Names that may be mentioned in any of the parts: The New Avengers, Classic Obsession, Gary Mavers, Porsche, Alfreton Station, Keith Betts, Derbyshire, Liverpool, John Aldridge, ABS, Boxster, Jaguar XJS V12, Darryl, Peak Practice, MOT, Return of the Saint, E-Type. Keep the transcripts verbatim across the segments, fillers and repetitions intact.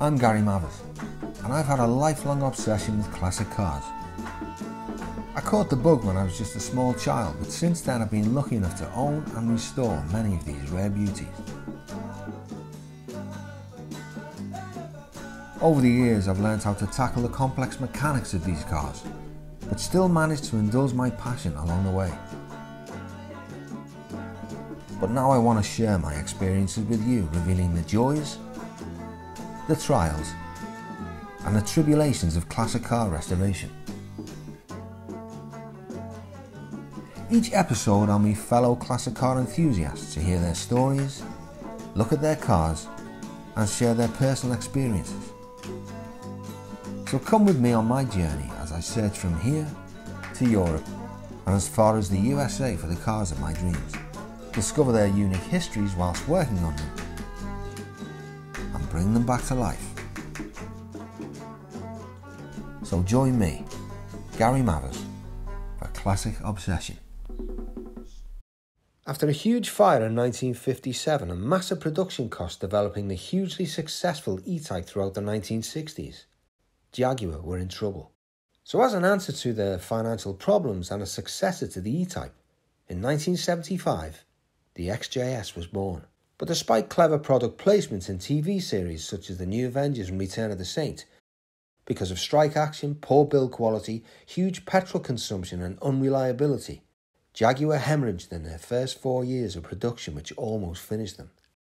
I'm Gary Mavers, and I've had a lifelong obsession with classic cars. I caught the bug when I was just a small child, but since then I've been lucky enough to own and restore many of these rare beauties. Over the years I've learned how to tackle the complex mechanics of these cars, but still managed to indulge my passion along the way. But now I want to share my experiences with you, revealing the joys, the trials, and the tribulations of classic car restoration. Each episode I'll meet fellow classic car enthusiasts to hear their stories, look at their cars, and share their personal experiences. So come with me on my journey as I search from here to Europe and as far as the U S A for the cars of my dreams. Discover their unique histories whilst working on them, and bring them back to life. So join me, Gary Mavers, for Classic Obsession. After a huge fire in nineteen fifty-seven and massive production costs developing the hugely successful E-Type throughout the nineteen sixties, Jaguar were in trouble. So as an answer to their financial problems and a successor to the E-Type, in nineteen seventy-five, the X J S was born. But despite clever product placements in T V series such as The New Avengers and Return of the Saint, because of strike action, poor build quality, huge petrol consumption and unreliability, Jaguar hemorrhaged in their first four years of production, which almost finished them.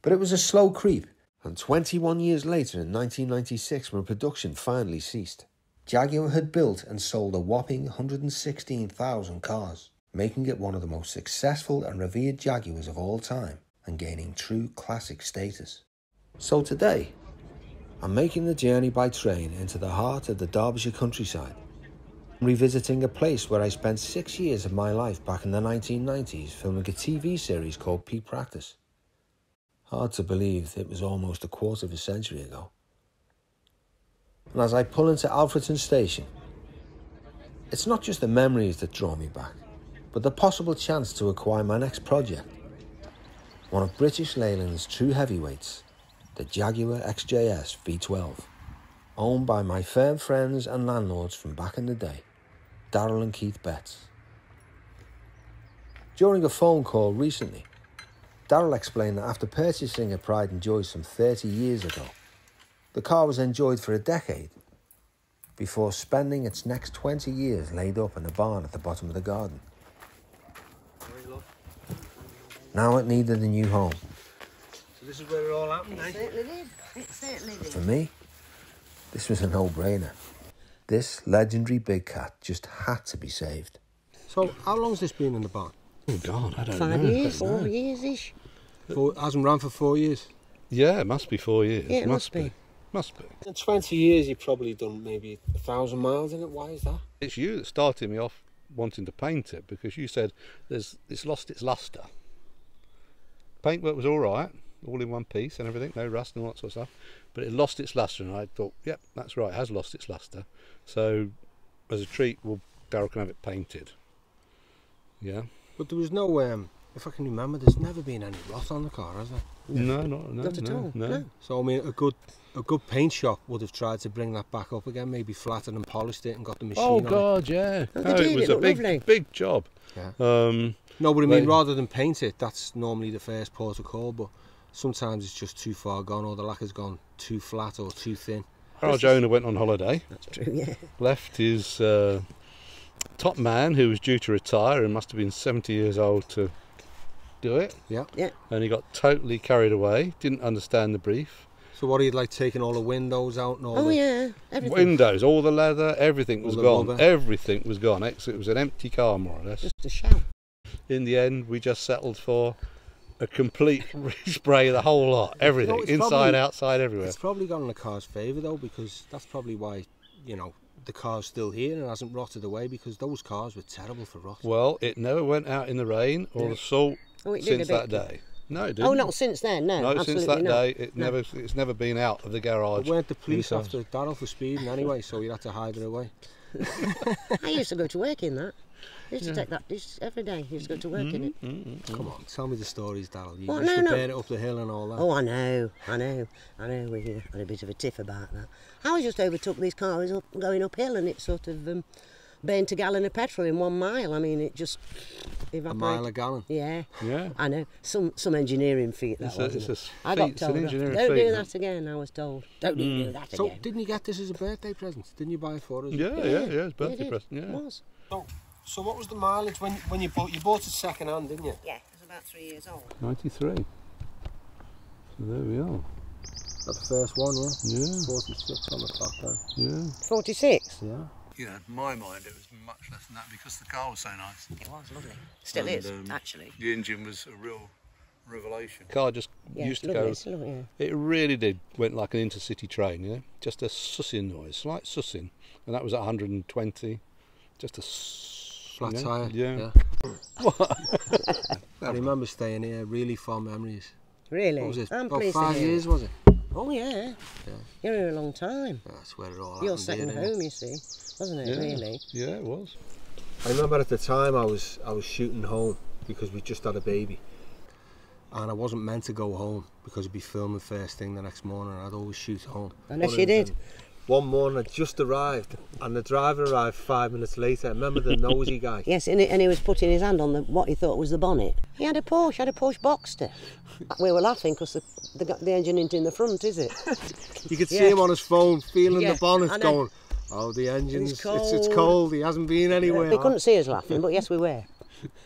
But it was a slow creep, and twenty-one years later in nineteen ninety-six, when production finally ceased, Jaguar had built and sold a whopping one hundred sixteen thousand cars, making it one of the most successful and revered Jaguars of all time, and gaining true classic status. So today, I'm making the journey by train into the heart of the Derbyshire countryside, revisiting a place where I spent six years of my life back in the nineteen nineties filming a T V series called Peak Practice. Hard to believe it was almost a quarter of a century ago. And as I pull into Alfreton Station, it's not just the memories that draw me back, but the possible chance to acquire my next project, one of British Leyland's true heavyweights, the Jaguar X J S V twelve, owned by my firm friends and landlords from back in the day, Darryl and Keith Betts. During a phone call recently, Darryl explained that after purchasing a Pride and Joy some thirty years ago, the car was enjoyed for a decade before spending its next twenty years laid up in a barn at the bottom of the garden. Now it needed a new home. So this is where it all happened, eh? It certainly did. It certainly did. For me, this was a no-brainer. This legendary big cat just had to be saved. So how long's this been in the barn? Oh God, I don't Five know. Five years, four know. years-ish. Four, hasn't ran for four years? Yeah, it must be four years. Yeah, it must, must be. be. Must be. In twenty years, you've probably done maybe a thousand miles in it. Why is that? It's you that started me off wanting to paint it, because you said there's it's lost its lustre. Paintwork was all right, all in one piece and everything, no rust and all that sort of stuff, but it lost its lustre, and I thought, yep, that's right, it has lost its lustre. So as a treat, well, Darryl can have it painted. Yeah. But there was no, um, if I can remember, there's never been any rot on the car, has there? No, not, no, not at no, all. No. No. So I mean, a good, a good paint shop would have tried to bring that back up again, maybe flattened and polished it and got the machine. Oh God, on it. yeah. Oh, no, it was a big, lovely. big job. Yeah. Um, no, but I mean, rather than paint it, that's normally the first port of call, but sometimes it's just too far gone, or the lacquer's gone too flat or too thin. Our owner went on holiday. That's true, yeah. Left his uh, top man, who was due to retire and must have been seventy years old, to do it. Yeah. Yeah. And he got totally carried away, didn't understand the brief. So what, he'd like taking all the windows out and all oh, the... Oh yeah, everything. Windows, all the leather, everything was gone. Rubber. Everything was gone. It was an empty car, more or less. Just a shell. In the end, we just settled for a complete respray of the whole lot. Everything, you know, inside, probably, outside, everywhere. It's probably gone in the car's favour, though, because that's probably why, you know, the car's still here and it hasn't rotted away, because those cars were terrible for rot. Well, it never went out in the rain or the salt oh, since that day. No, it didn't. Oh, not since then, no. No, since that not. day, it no. never, it's never been out of the garage. Weren't the police after Darryl for speeding anyway, so you'd have to hide it away. I used to go to work in that. He used to yeah. take that he's, every day. He used to go to work mm -hmm. in it. Mm -hmm. Come on, tell me the stories, Darryl. You well, used no, to no. bear it up the hill and all that. Oh, I know, I know, I know. We had a bit of a tiff about that. I was just overtook these cars up, going uphill, and it sort of um, burned a gallon of petrol in one mile. I mean, it just evaporated. A mile a gallon. Yeah. Yeah. I know. Some some engineering feat that was. It's a feat. I got told. Don't do that again. I was told. Don't mm. do that so again. So didn't you get this as a birthday present? Didn't you buy it for us? Yeah, yeah, yeah. It's birthday present. Yeah. It was. Oh. So what was the mileage when when you bought you bought it second hand, didn't you? Yeah, it was about three years old. ninety-three. So there we are. That's the first one, yeah. Yeah. forty-six on the clock then. Yeah. forty-six. Yeah. You know, in my mind it was much less than that because the car was so nice. It was lovely. Still and, is um, actually. The engine was a real revelation. The car just yeah, used to lovely, go. Lovely, yeah. It really did. Went like an intercity train, you know. Just a sussing noise, slight sussing, and that was at one hundred and twenty. Just a flat yeah, tire. Yeah. yeah. I remember staying here, really fond memories. Really? What was it? I'm About five years, was it? Oh, yeah. yeah. You're here a long time. That's where it all happened. Your second here, home, you see, wasn't it, yeah. really? Yeah, it was. I remember at the time I was, I was shooting home because we just had a baby. And I wasn't meant to go home because I'd be filming first thing the next morning and I'd always shoot home. Unless you did. One morning, I just arrived, and the driver arrived five minutes later. Remember the nosy guy? Yes, and he was putting his hand on the, what he thought was the bonnet. He had a Porsche, had a Porsche Boxster. We were laughing because the, the the engine isn't in the front, is it? You could yeah. see him on his phone, feeling yeah. the bonnet, going, "Oh, the engine's it's cold. It's, it's cold. He hasn't been anywhere." They couldn't see us laughing, but yes, we were.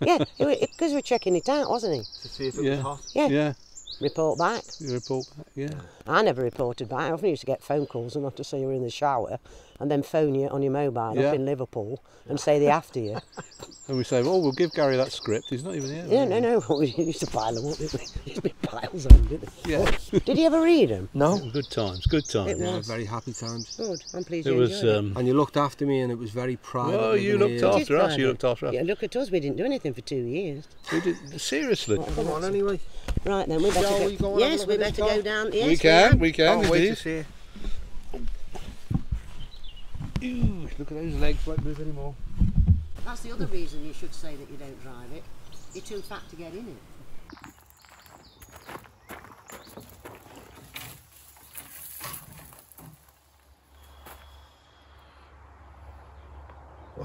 Yeah, because we were checking it out, wasn't he? To see if it yeah. was hot. Yeah. yeah. Report back. You report back, yeah. I never reported back. I often used to get phone calls and have to say you were in the shower and then phone you on your mobile yeah. up in Liverpool and say they're after you. And we say, oh, we'll give Gary that script. He's not even here. Yeah, no, no, no. We used to pile them up, didn't we? Used to be piles on, didn't we? Yeah. Did you ever read them? No. Good times, good times. It was. Yeah, very happy times. Good. I'm pleased it you was, enjoyed um, it. And you looked after me and it was very private. Oh, you looked after us. You looked after us. Yeah, look at us. We didn't do anything for two years. We did. Seriously. Well, come on, anyway. Right then, we better Shall go. We go yes, we better go down. Yes, we can, we can. Can't wait to see. Ew, look at those legs, won't move anymore. That's the other reason you should say that you don't drive it. You're too fat to get in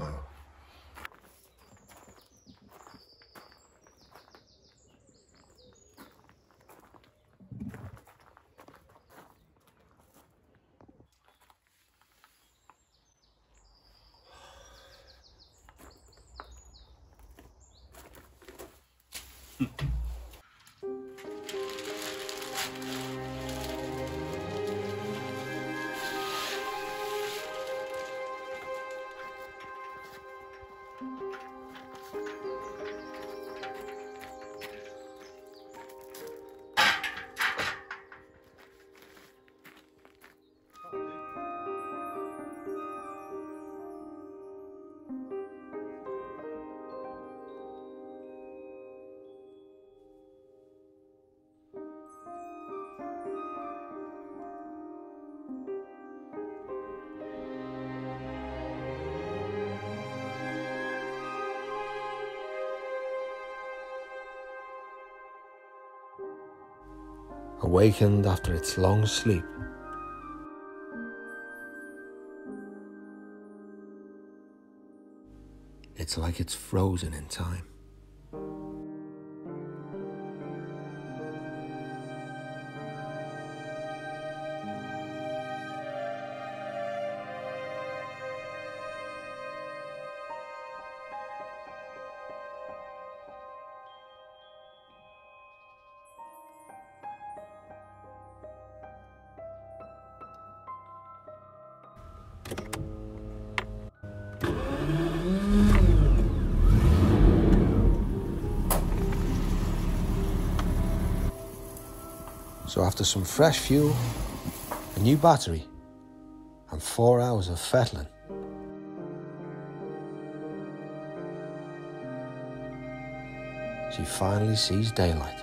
it. Wow. Awakened after its long sleep. It's like it's frozen in time. So after some fresh fuel, a new battery, and four hours of fettling, she finally sees daylight.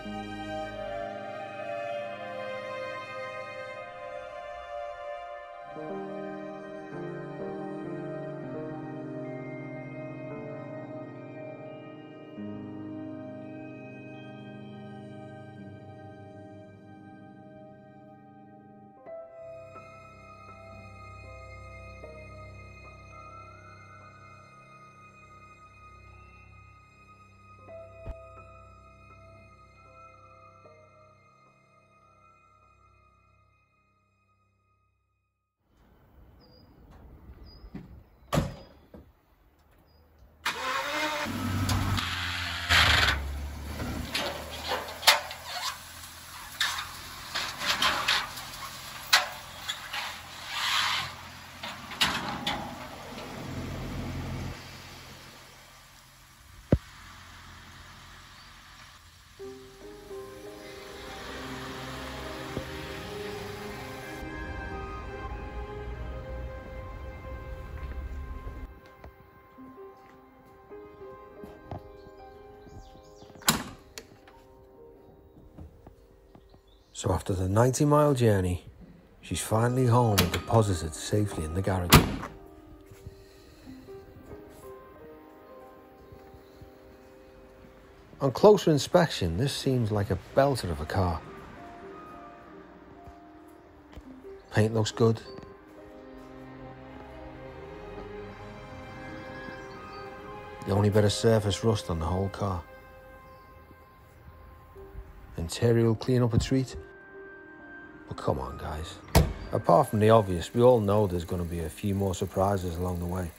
So after the ninety mile journey, she's finally home and deposited safely in the garage. On closer inspection, this seems like a belter of a car. Paint looks good. The only bit of surface rust on the whole car. Interior will clean up a treat. But come on, guys. Apart from the obvious, we all know there's going to be a few more surprises along the way.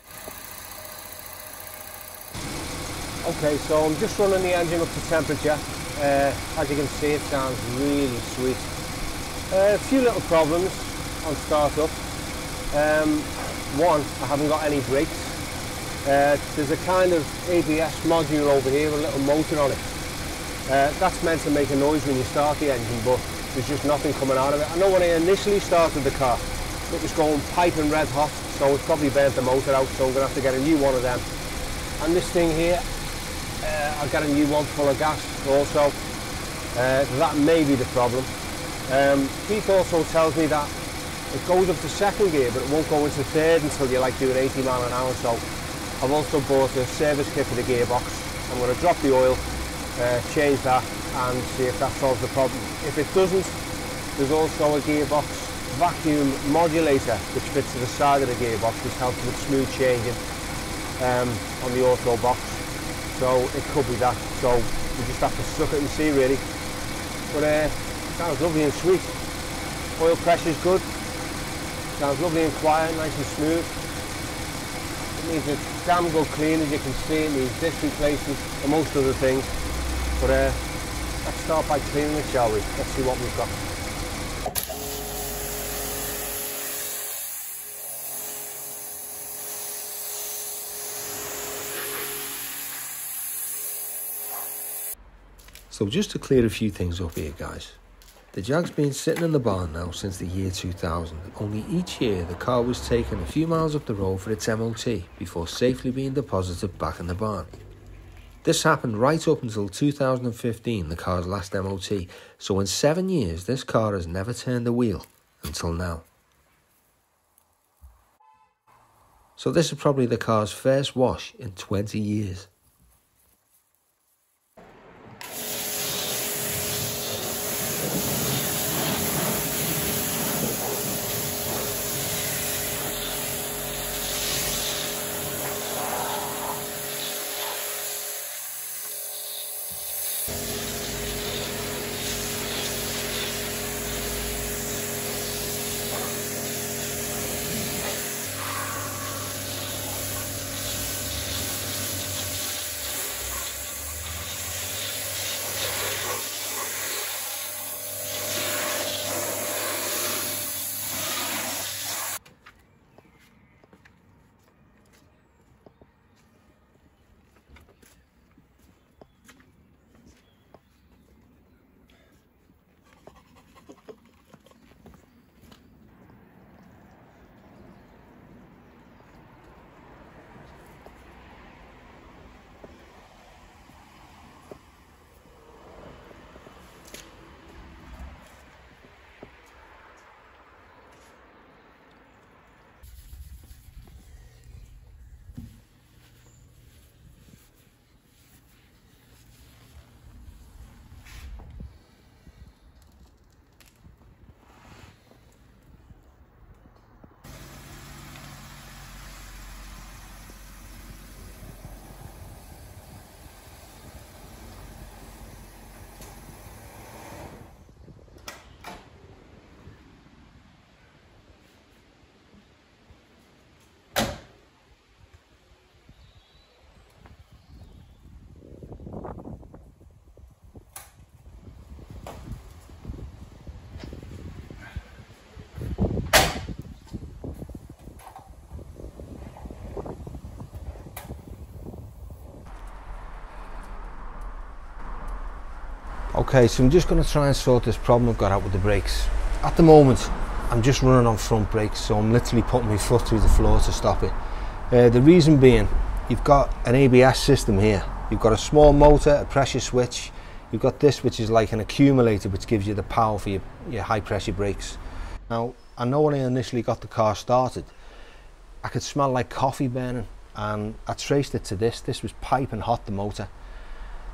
Okay, so I'm just running the engine up to temperature. Uh, as you can see, it sounds really sweet. Uh, a few little problems on start-up. Um, one, I haven't got any brakes. Uh, there's a kind of A B S module over here with a little motor on it. Uh, that's meant to make a noise when you start the engine, but there's just nothing coming out of it. I know when I initially started the car, it was going piping red hot, so it's probably burnt the motor out, so I'm going to have to get a new one of them. And this thing here, uh, I'll get a new one full of gas also. Uh, that may be the problem. Um, Keith also tells me that it goes up to second gear, but it won't go into third until you like doing eighty mile an hour, so I've also bought a service kit for the gearbox. I'm going to drop the oil, uh, change that, and see if that solves the problem. If it doesn't, there's also a gearbox vacuum modulator which fits to the side of the gearbox, which helps with smooth changing um, on the auto box. So it could be that. So we just have to suck it and see, really. But uh, it sounds lovely and sweet. Oil pressure's good. Sounds lovely and quiet, nice and smooth. It needs a damn good clean, as you can see. It needs disc replacement and most other things. But uh, let's start by cleaning it, shall we? Let's see what we've got. So just to clear a few things up here, guys. The Jag's been sitting in the barn now since the year two thousand, only each year the car was taken a few miles up the road for its M O T before safely being deposited back in the barn. This happened right up until two thousand fifteen, the car's last M O T, so in seven years this car has never turned a wheel, until now. So this is probably the car's first wash in twenty years. Okay, so I'm just going to try and sort this problem I've got out with the brakes. At the moment, I'm just running on front brakes, so I'm literally putting my foot through the floor to stop it. Uh, the reason being, you've got an A B S system here. You've got a small motor, a pressure switch, You've got this, which is like an accumulator, which gives you the power for your, your high pressure brakes. Now, I know when I initially got the car started, I could smell like coffee burning, and I traced it to this. This was piping hot, the motor.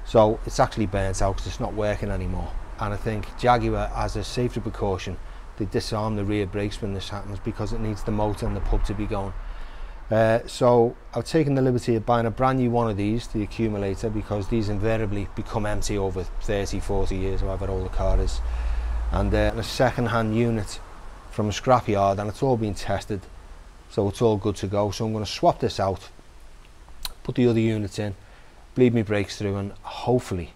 So it's actually burnt out because it's not working anymore. And I think Jaguar, as a safety precaution, they disarm the rear brakes when this happens because it needs the motor and the pump to be going. Uh, so I've taken the liberty of buying a brand new one of these, the accumulator, because these invariably become empty over thirty, forty years, however old the car is. And uh, a second-hand unit from a scrapyard, and it's all been tested, so it's all good to go. So I'm going to swap this out, put the other units in, bleed my brakes through, and hopefully,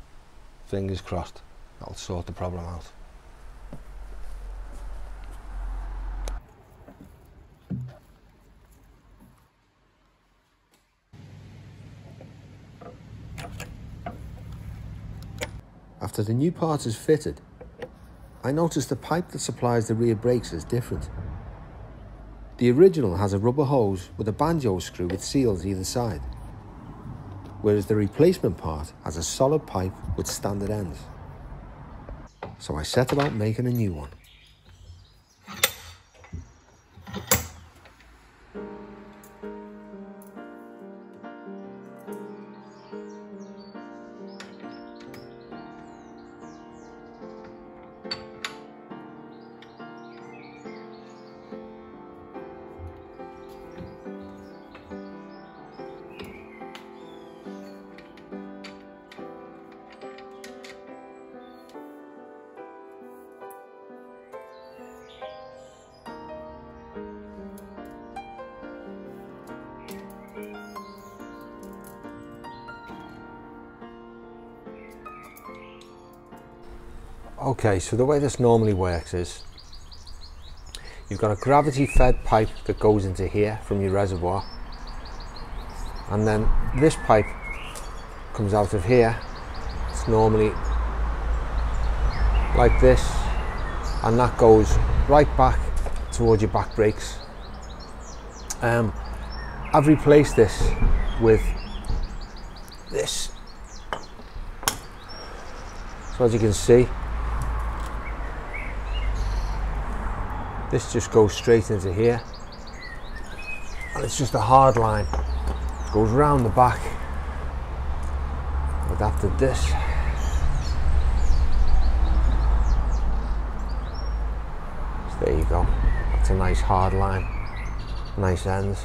fingers crossed, that'll sort the problem out. After the new part is fitted, I noticed the pipe that supplies the rear brakes is different. The original has a rubber hose with a banjo screw with seals either side, whereas the replacement part has a solid pipe with standard ends. So I set about making a new one. Okay, so the way this normally works is you've got a gravity fed pipe that goes into here from your reservoir, and then this pipe comes out of here. It's normally like this, and that goes right back towards your back brakes. Um, I've replaced this with this, so as you can see, this just goes straight into here, and it's just a hard line. It goes round the back, adapted this. So there you go, that's a nice hard line, nice ends,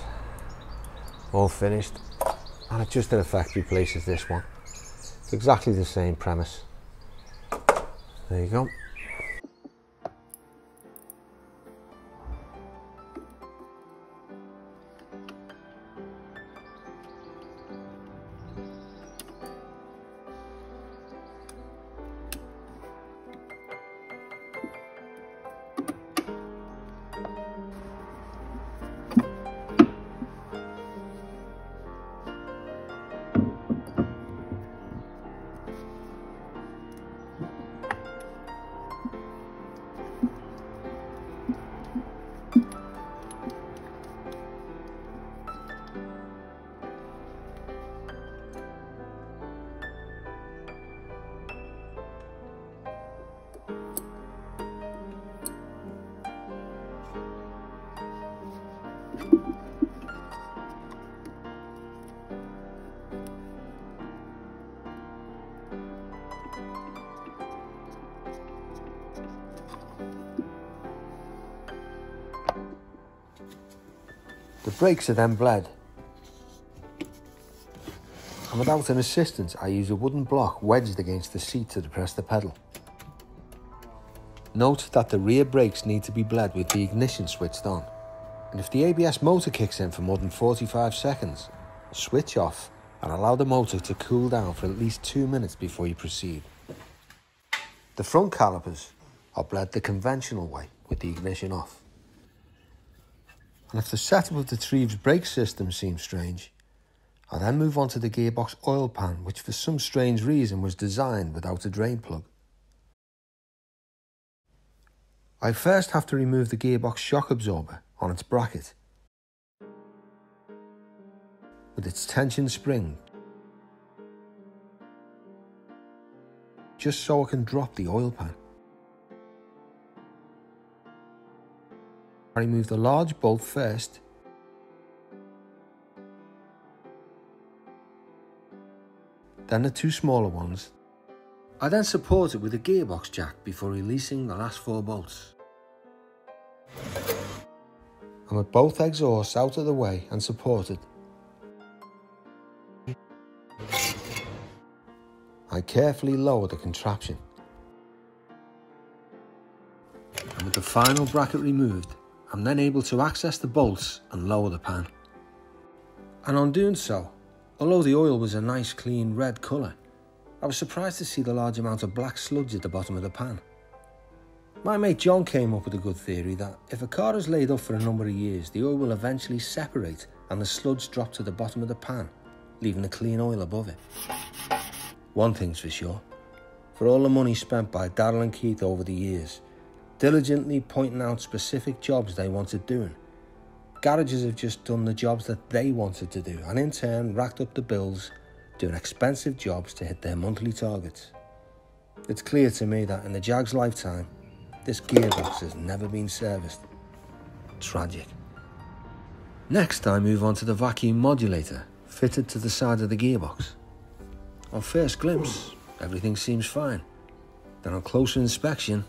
all finished. And it just in effect replaces this one. It's exactly the same premise. There you go. The brakes are then bled, and without an assistant I use a wooden block wedged against the seat to depress the pedal. Note that the rear brakes need to be bled with the ignition switched on, and if the A B S motor kicks in for more than forty-five seconds, switch off and allow the motor to cool down for at least two minutes before you proceed. The front calipers are bled the conventional way with the ignition off. And if the setup of the Treve's brake system seems strange, I then move on to the gearbox oil pan, which for some strange reason was designed without a drain plug. I first have to remove the gearbox shock absorber on its bracket with its tension spring just so I can drop the oil pan. I remove the large bolt first, then the two smaller ones. I then support it with a gearbox jack before releasing the last four bolts. I with both exhausts out of the way and supported. I carefully lower the contraption. And with the final bracket removed, I'm then able to access the bolts and lower the pan. And on doing so, although the oil was a nice clean red colour, I was surprised to see the large amount of black sludge at the bottom of the pan. My mate John came up with a good theory that if a car is laid up for a number of years, the oil will eventually separate and the sludge drop to the bottom of the pan, leaving the clean oil above it. One thing's for sure, for all the money spent by Darryl and Keith over the years, diligently pointing out specific jobs they wanted doing, garages have just done the jobs that they wanted to do and in turn racked up the bills, doing expensive jobs to hit their monthly targets. It's clear to me that in the Jag's lifetime, this gearbox has never been serviced. Tragic. Next, I move on to the vacuum modulator fitted to the side of the gearbox. On first glimpse, everything seems fine. Then on closer inspection,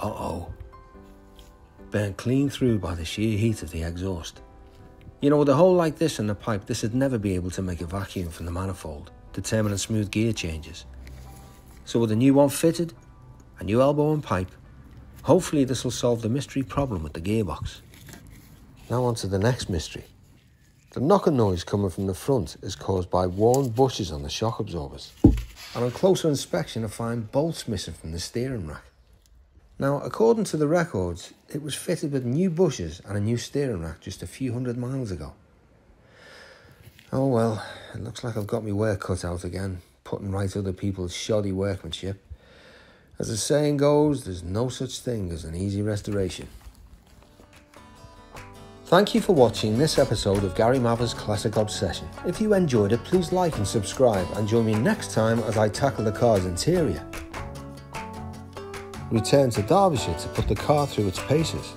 uh-oh. Burnt clean through by the sheer heat of the exhaust. You know, with a hole like this in the pipe, this would never be able to make a vacuum from the manifold, determining smooth gear changes. So with a new one fitted, a new elbow and pipe, hopefully this will solve the mystery problem with the gearbox. Now on to the next mystery. The knocker noise coming from the front is caused by worn bushes on the shock absorbers. And on closer inspection, I find bolts missing from the steering rack. Now, according to the records, it was fitted with new bushes and a new steering rack just a few hundred miles ago. Oh well, it looks like I've got my work cut out again, putting right other people's shoddy workmanship. As the saying goes, there's no such thing as an easy restoration. Thank you for watching this episode of Gary Mavers' Classic Obsession. If you enjoyed it, please like and subscribe and join me next time as I tackle the car's interior. Return to Derbyshire to put the car through its paces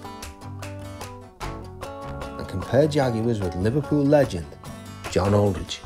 and compare Jaguars with Liverpool legend John Aldridge.